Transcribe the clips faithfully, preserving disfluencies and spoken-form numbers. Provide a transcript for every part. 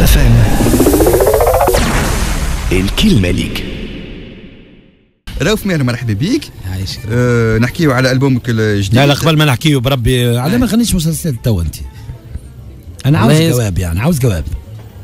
حب فهم الكلمة ليك. رؤوف ماهر مرحبا بيك. عايشك. أه نحكيو على ألبومك الجديد. لا لا قبل ما نحكيو بربي على ما غنيتش مسلسل تو أنت. أنا عاوز جواب يعني عاوز جواب.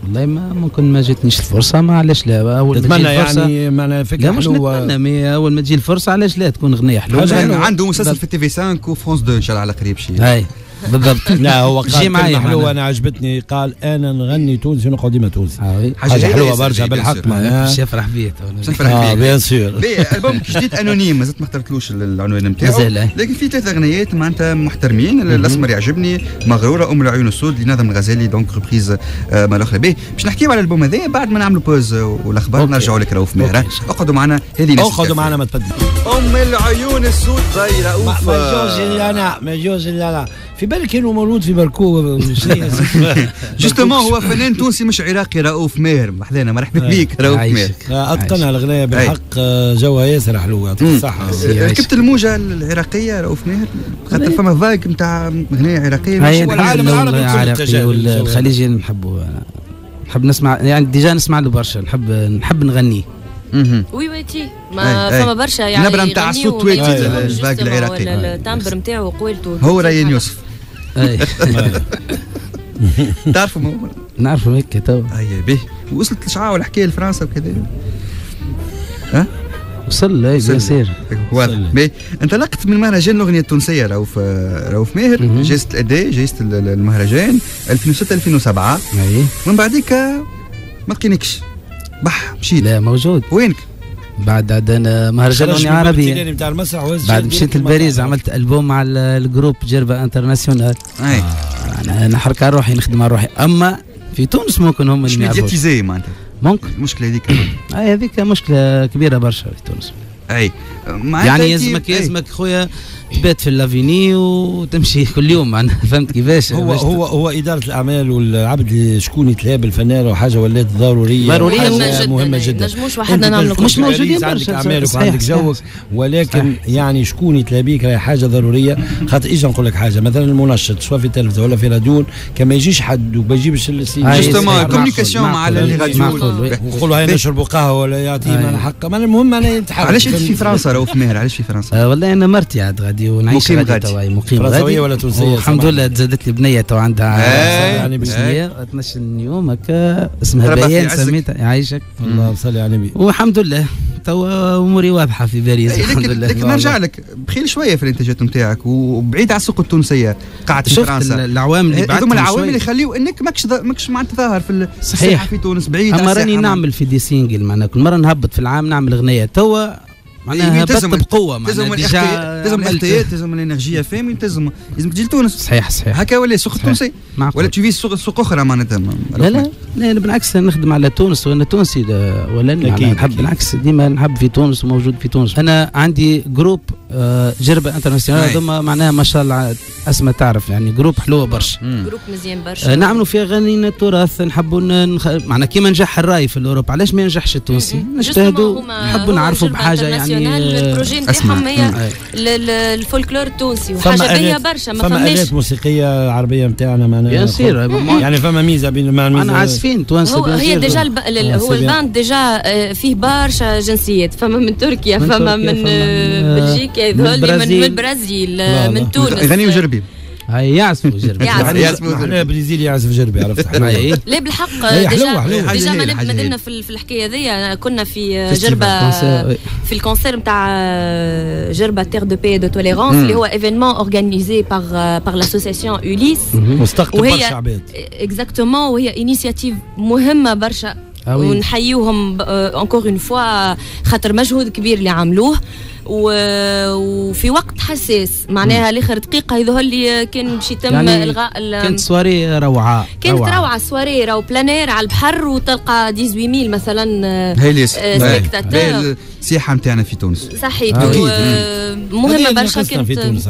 والله ما ممكن ما جاتنيش الفرصه ما علاش لا اول ما تجي الفرصه يعني معناها فكره حلوه لا مش اول ما تجي الفرصه علاش لا تكون غنيه حلوه. عنده مسلسل في تي في خمسة وفرانس اثنين ان شاء الله على قريب شي اي بالضبط. لا هو قال معايا حلوه انا عجبتني قال انا نغني تونسي ونقعد ديما تونسي حاجه حلوه برشا بالحق معناها باش يفرح بيا باش يفرح بيا اه بيان سور. البوم جديد انونيم مازلت ما اخترتلوش العنوان نتاعو لكن في ثلاث اغنيات معناتها محترمين. الاسمر يعجبني، مغروره، ام العيون السود، لنظم الغزالي دونك ريبريز مال اخرى. باهي باش نحكيو على البوم هذايا بعد ما نعملوا بوز والاخبار نرجعوا لك رؤوف ماهر. اقعدوا معنا هذه ناس اقعدوا معنا ما تبدلوش. ام العيون السود باهي رؤوف ما يجوز اللي انا ما يجوز اللي انا في بالك انه مولود في بركو جوستومون. هو فنان تونسي مش عراقي. رؤوف ماهر محلانا مرحبا بيك. رؤوف ماهر اتقنها الغنايه بالحق جوها ياسر حلوه صح. ركبت الموجه العراقيه رؤوف ماهر خاطر فما فايك نتاع غنايه عراقيه والعالم العربي والخليجي نحبوه. نحب نسمع يعني ديجا نسمع له برشا نحب نحب نغنيه. وي ويتي ما فما برشا يعني النبره نتاع الصوت ويتي الفايك العراقي التمبر نتاعو وقوالته هو راين يوسف. اي تعرفوا ما نعرفوا هكا تو اي به. وصلت الشعاع والحكايه لفرنسا وكذا ها وصل لا ياسر واضح. انطلقت من مهرجان الاغنيه التونسيه رؤوف رؤوف ماهر جائزه الاداء جائزه المهرجان ألفين وستة ألفين وسبعة اي من بعديك ما لقيناكش بح مشيت. لا موجود وينك بعد عندنا مهرجان اغنيه عربيه بعد مشيت لباريس عملت البوم مع الجروب جربا انترناسيونال. اي آه انا حركه روحي نخدم على روحي. اما في تونس ممكن هم اللي يعرفوا ميدياتيزي معناتها ممكن المشكله هذيك. اي هذيك مشكله كبيره برشا في تونس. اي يعني يلزمك يلزمك خويا تبات في اللافيني وتمشي كل يوم معناها فهمت كيفاش. هو هو هو اداره الاعمال والعبد شكون يتلاب الفنان وحاجه ولات ضروريه ضروريه مهمه جدا. نجموش وحدنا نعملوا مش موجودين عندك اعمالك وعندك جوك ولكن صحيح. يعني شكون يتلابيك راهي حاجه ضروريه. خاطر ايش نقول لك حاجه مثلا المنشط سواء في التلفزه ولا في راديو كما يجيش حد وما يجيبش جوستومون كوميونيكاسيون مع اللي غاديو نقولوا هاي نشربوا قهوه ولا يعطينا الحق. المهم انا نتحرك. علاش انت في فرنسا رؤوف ماهر علاش في فرنسا؟ والله انا مرتي عاد غادي ونعيش غادي توا مقيم غادي فرنساويه ولا تونسيه الحمد لله. تزادت لي بنيه توا عندها يعني بنيه اثناش يوم هكا اسمها بيان سميتها يعيشك الله صلي على النبي والحمد لله توا اموري واضحه في باريس الحمد لله. لكن نرجع لك بخيل شويه في الانتاجات نتاعك وبعيد على السوق التونسيه قاعد في فرنسا. شفت العوامل اللي بعد هذوما العوامل اللي يخليو انك ماكش ماكش معناتها ظاهر في الساحه في تونس بعيد. اما راني نعمل في دي سينجل معناها كل مره نهبط في العام نعمل اغنيه توا معناها هبطت بقوه معناها ديجا لازم الاحتياط لازم الانرجي اف ام يلتزم لازم تجي لتونس. صحيح صحيح هكا ولا السوق التونسي ولا تشوفي سوق سوق اخرى معناتها. لا لا لا انا بالعكس نخدم على تونس وانا تونسي ولا نحب بالعكس ديما نحب في تونس وموجود في تونس. انا عندي جروب جربا انترناسيونال هذوما معناها ما شاء الله اسماء تعرف يعني جروب حلوه برشا جروب مزيان برشا نعملوا فيها غنينا التراث نحبوا معناها كيما نجح الراي في اوروبا علاش ما ينجحش التونسي نجتهدوا نحبوا نعرفوا بحاجه يعني البروجي نتاعهم هي الفولكلور التونسي وحاجه باهيه برشا ما فماش فما آلات موسيقيه عربيه نتاعنا معناها يعني فما ميزه بين معناها عازفين توانسه هو هي ديجا هو الباند ديجا فيه برشا جنسيات فما من تركيا فما من بلجيكا هذول من البرازيل من تونس غنيوا جربي هاي يعزفوا جربي يعزفوا جربي برازيلي يعزف جربي عرفت حلوه. لا بالحق ديجا ديجا ما دلنا في الحكايه هذيا كنا في جربا في الكونسير نتاع جربا تيغ دو بي دو توليرانس اللي هو ايفينمون اورغانيزي باغ باغ لاسوسياسيون اوليس مستقطب برشا عباد اكزاكتومون وهي انيسياتيف مهمه برشا ونحييوهم انكور اون فوا خاطر مجهود كبير اللي عملوه وفي وقت حساس معناها لاخر دقيقه يظهر لي كان باش يتم يعني الغاء كانت سواري روعه كانت روعه سواري او بلانير على البحر وتلقى ثمانية عشر ألف مثلا سبيكتاتور السياحه نتاعنا في تونس صحيح مهمه برشا كانت.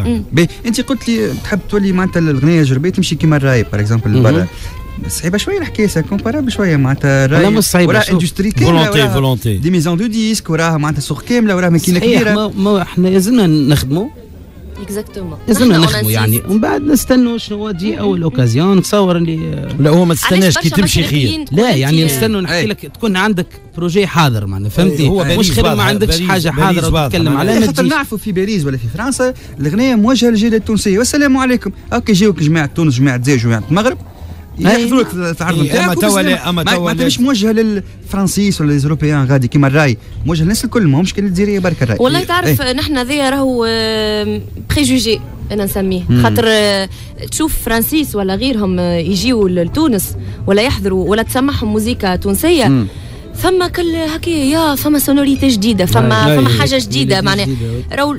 انت قلت لي تحب تولي معناتها الغنايه جربيه تمشي كيما الراي باغ اكزومبل برا صعيبه شويه الحكايه سا كومبارابل شويه معناتها راهي وراها اندستري كامله فولونتي دي ميزون دو ديسك وراها معناتها سوق كامله وراها ماكينه كبيره. ما, ما احنا لازمنا نخدموا اكزاكتومون لازمنا نخدموا يعني ومن بعد نستنوا شنو هو تجي اول اوكازيون نتصور اللي لا هو ما تستناش كي تمشي خير لا يعني نستنوا نحكي لك تكون عندك بروجي حاضر معنا فهمتي مش خير ما عندكش حاجه حاضره تتكلم عليها خاطر نعرفوا في باريس ولا في فرنسا الاغنيه موجهه للجيل التونسي والسلام عليكم هاكا يجيوك جماعه تونس جماعه الجزائر جماعه المغرب ياخذوك التعرض نتاعك اما توا اما توا ماهيش موجهه للفرنسيس ولا ليزوروبيان غادي كيما الراي موجه للناس الكل ماهمش كان الجزائريه برك الراي والله تعرف ايه. نحن هذايا راهو بريجوجي انا نسميه خاطر تشوف فرانسيس ولا غيرهم يجيو لتونس ولا يحضروا ولا تسمعهم موزيكا تونسيه مم. فما كل هكايا فما سونوريتي جديده فما فما حاجه جديده معناها راهو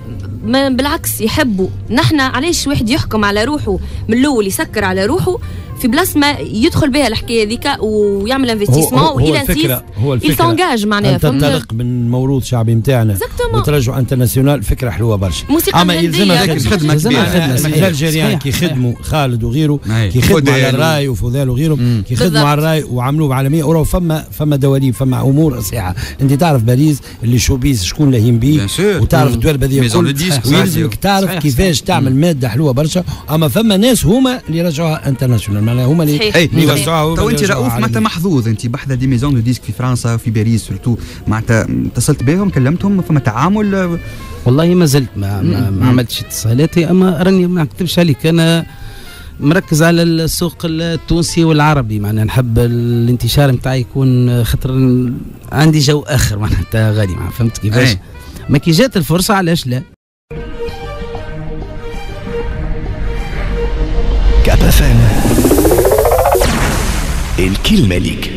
بالعكس يحبوا نحن علاش واحد يحكم على روحه من الاول يسكر على روحه في بلاصه ما يدخل بها الحكايه هذيك ويعمل انفستيسمون وإلى الفكره هو الفكره يتونجاج معناها تنطلق من موروث شعبي نتاعنا وترجع انترناسيونال فكره حلوه برشا اما يلزمها خدمه الجزائريين كي خدموا خالد وغيره كي خدموا على الراي وفضال وغيرهم كي خدموا على الراي وعملوه عالميه وراه فما فما دواليب فما امور صحيحه انت تعرف باريس اللي شوبيس شكون لاهين بيه وتعرف الدول هذيا كل ويلزمك تعرف كيفاش تعمل ماده حلوه برشا اما فما ناس هما اللي رجعوها انترناسيونال معناها هما اللي يوسعوها تو انت رؤوف معناتها محظوظ انت بحذا دي ميزون دو ديسك في فرنسا وفي باريس سورتو معناتها اتصلت بهم كلمتهم فما تعامل والله ما زلت ما, ما, ما عملتش اتصالاتي اما راني ما نكتبش عليك انا مركز على السوق التونسي والعربي معناها نحب الانتشار نتاعي يكون خاطر عندي جو اخر معناتها غادي معناها فهمت كيفاش ما كي جات الفرصه علاش لا كابا فهم الكلمة ليك.